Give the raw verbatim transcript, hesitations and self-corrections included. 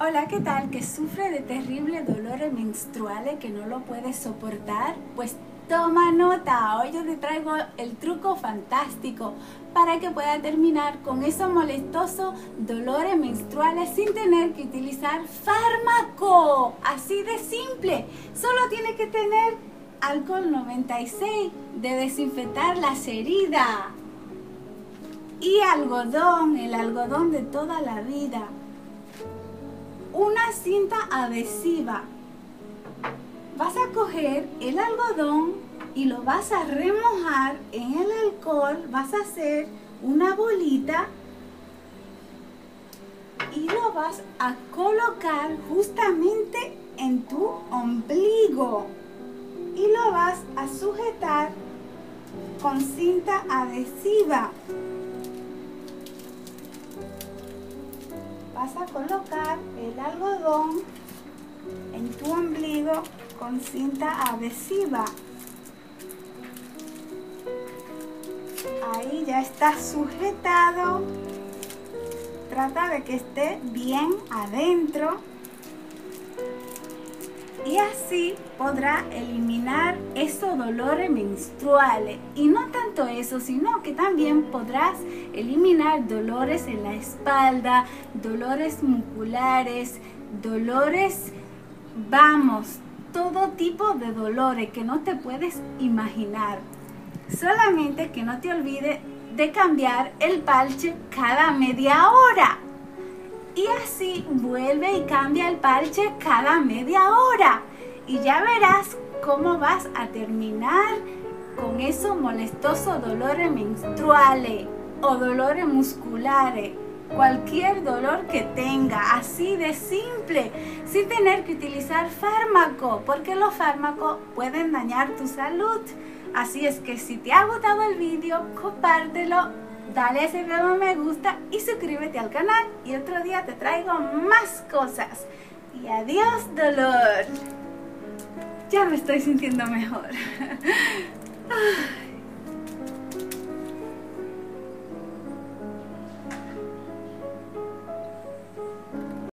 Hola, ¿qué tal? ¿Que sufre de terribles dolores menstruales que no lo puedes soportar? Pues toma nota, hoy yo te traigo el truco fantástico para que puedas terminar con esos molestosos dolores menstruales sin tener que utilizar fármaco. Así de simple, solo tienes que tener alcohol noventa y seis de desinfectar las heridas y algodón, el algodón de toda la vida. Una cinta adhesiva. Vas a coger el algodón y lo vas a remojar en el alcohol, vas a hacer una bolita y lo vas a colocar justamente en tu ombligo y lo vas a sujetar con cinta adhesiva. Vas a colocar el algodón en tu ombligo con cinta adhesiva. Ahí ya está sujetado. Trata de que esté bien adentro. Y así podrá eliminar esos dolores menstruales. Y no tanto eso, sino que también podrás eliminar dolores en la espalda, dolores musculares, dolores, vamos, todo tipo de dolores que no te puedes imaginar. Solamente que no te olvides de cambiar el parche cada media hora. Y así vuelve y cambia el parche cada media hora. Y ya verás cómo vas a terminar con esos molestosos dolores menstruales o dolores musculares. Cualquier dolor que tenga, así de simple, sin tener que utilizar fármaco, porque los fármacos pueden dañar tu salud. Así es que si te ha gustado el vídeo, compártelo, dale a ese nuevo me gusta y suscríbete al canal. Y otro día te traigo más cosas. Y adiós dolor. Ya me estoy sintiendo mejor.